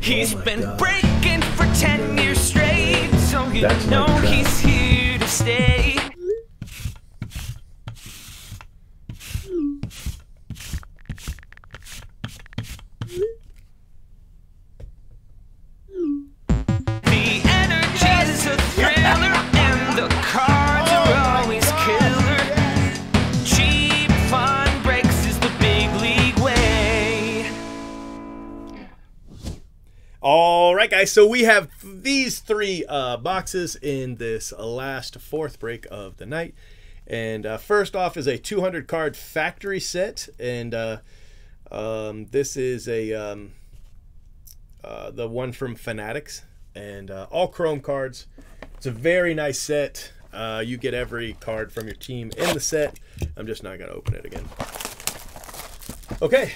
He's been breaking for 10 years straight, so you know he's here to stay. The energy's a thriller and the cards are always killer. Cheap fun breaks is the big league way. All right, guys, so we have these three boxes in this last fourth break of the night. And first off is a 200-card factory set. And this is a the one from Fanatics. And all chrome cards. It's a very nice set. You get every card from your team in the set. I'm just not going to open it again. Okay.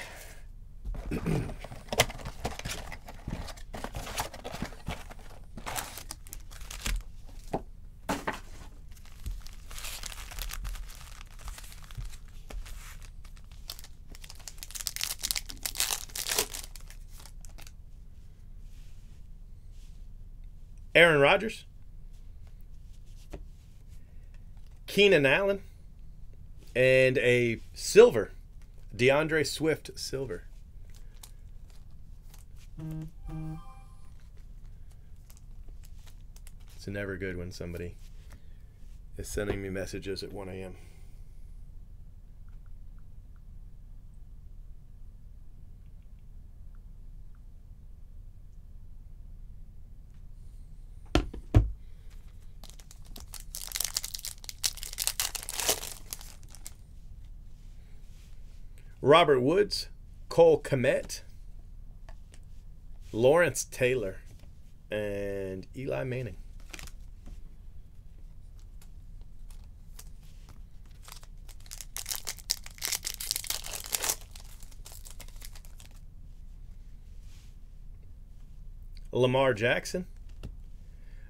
Aaron Rodgers, Keenan Allen, and a silver, DeAndre Swift silver. It's never good when somebody is sending me messages at 1 a.m. Robert Woods, Cole Kmet, Lawrence Taylor, and Eli Manning. Lamar Jackson,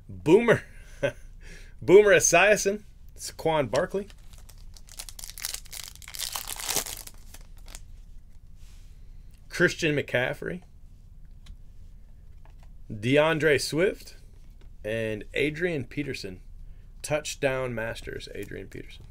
Boomer Esiason, Saquon Barkley. Christian McCaffrey, DeAndre Swift, and Adrian Peterson. Touchdown Masters, Adrian Peterson.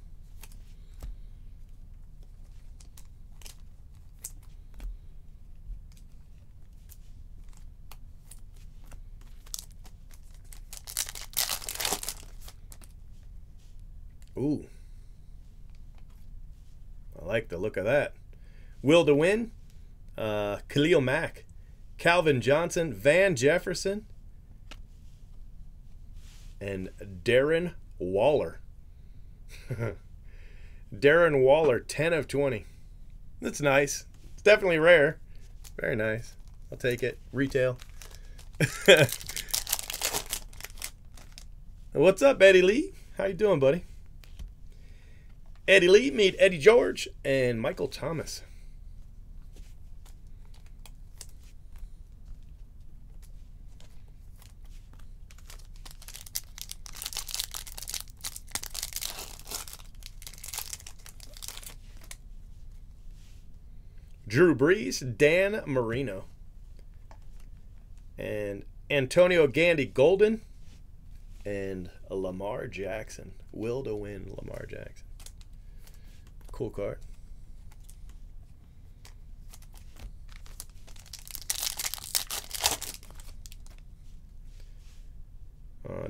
Ooh. I like the look of that. Will to win. Khalil Mack, Calvin Johnson, Van Jefferson, and Darren Waller. Darren Waller, 10 of 20. That's nice. It's definitely rare. Very nice. I'll take it. Retail. What's up, Eddie Lee? How you doing, buddy? Eddie Lee, meet Eddie George and Michael Thomas. Drew Brees, Dan Marino, and Antonio Gandy-Golden, and Lamar Jackson. Will to win, Lamar Jackson. Cool card.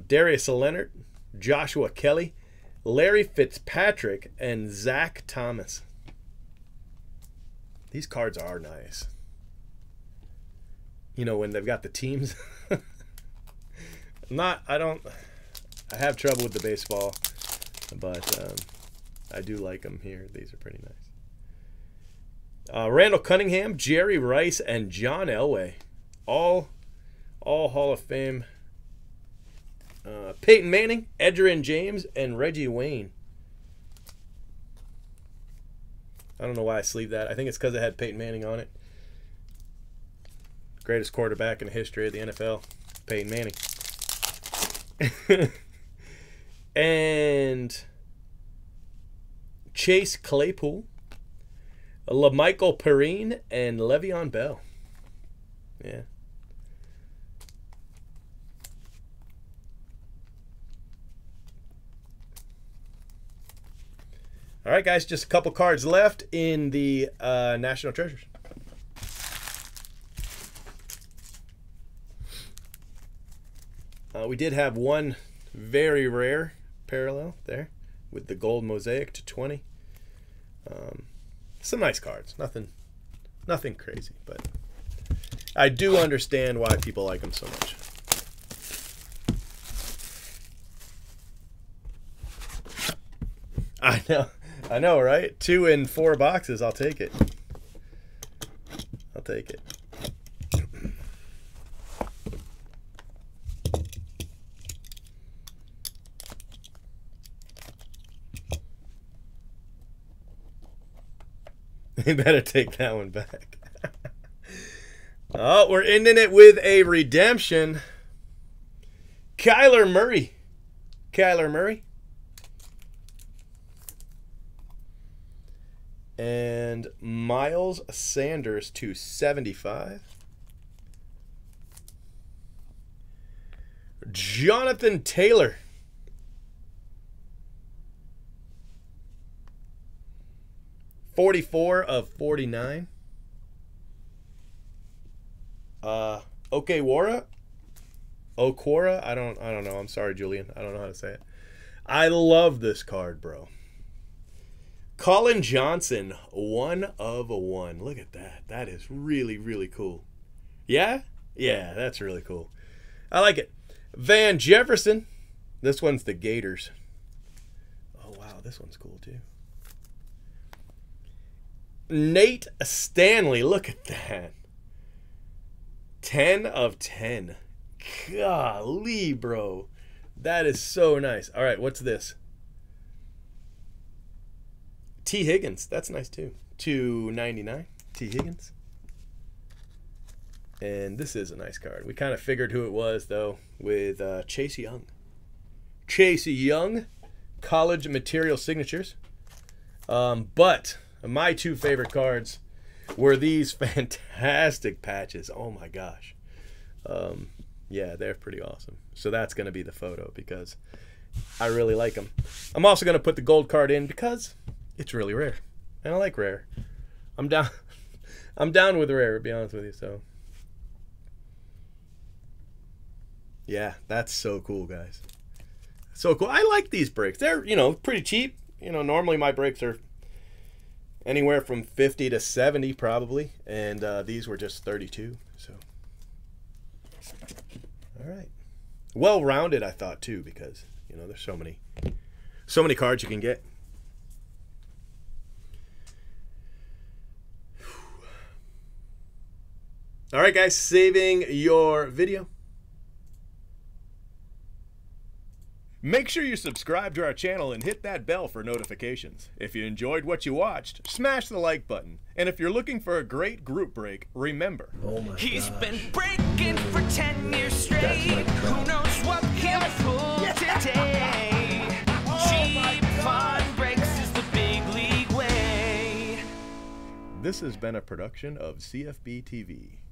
Darius Leonard, Joshua Kelly, Larry Fitzpatrick, and Zach Thomas. These cards are nice. You know, when they've got the teams. I have trouble with the baseball, but I do like them here. These are pretty nice. Randall Cunningham, Jerry Rice, and John Elway. All Hall of Fame. Peyton Manning, Edgerrin James, and Reggie Wayne. I don't know why I sleeved that. I think it's because it had Peyton Manning on it. Greatest quarterback in the history of the NFL, Peyton Manning. And Chase Claypool, LaMichael Perrine, and Le'Veon Bell. Yeah. All right, guys, just a couple cards left in the National Treasures. We did have one very rare parallel there with the gold mosaic /20. Some nice cards, nothing crazy, but I do understand why people like them so much. I know, right? 2 in 4 boxes. I'll take it. I'll take it. They better take that one back. Oh, we're ending it with a redemption. Kyler Murray. Kyler Murray. And Miles Sanders /75. Jonathan Taylor. /44 of 49. Okwara? I don't know. I'm sorry, Julian. I don't know how to say it. I love this card, bro. Colin Johnson, 1 of 1. Look at that. That is really, really cool. Yeah? Yeah, that's really cool. I like it. Van Jefferson. This one's the Gators. Oh, wow. This one's cool, too. Nate Stanley. Look at that. 10 of 10. Golly, bro. That is so nice. All right, what's this? T. Higgins, that's nice too. /299, T. Higgins. And this is a nice card. We kind of figured who it was though with Chase Young. Chase Young, college material signatures. But my 2 favorite cards were these fantastic patches. Oh my gosh. Yeah, they're pretty awesome. So that's going to be the photo because I really like them. I'm also going to put the gold card in because it's really rare, and I like rare. I'm down with rare, to be honest with you. So yeah, that's so cool, guys. So cool. I like these breaks. They're, you know, pretty cheap. You know, normally my breaks are anywhere from 50 to 70 probably, and these were just 32. So all right, well rounded, I thought, too, because, you know, there's so many cards you can get. All right, guys, saving your video. Make sure you subscribe to our channel and hit that bell for notifications. If you enjoyed what you watched, smash the like button. And if you're looking for a great group break, remember. Oh my gosh. He's been breaking for 10 years straight. Who knows what he'll pull today? Cheap fun breaks is the big league way. This has been a production of CFB TV.